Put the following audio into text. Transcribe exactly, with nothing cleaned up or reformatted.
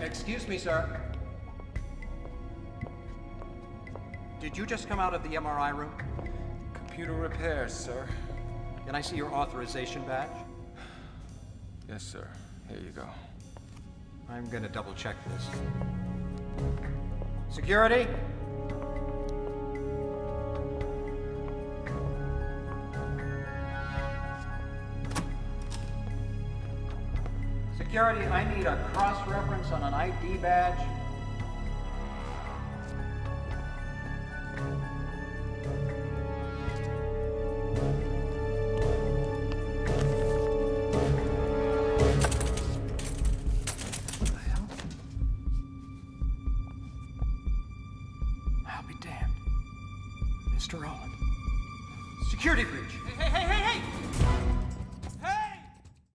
Excuse me, sir. Did you just come out of the M R I room? Computer repairs, sir. Can I see your authorization badge? Yes, sir. Here you go. I'm gonna double check this. Security? Security, I need a cross-reference on an I D badge. What the hell? I'll be damned. Mister Rowland. Security breach. Hey, hey, hey, hey!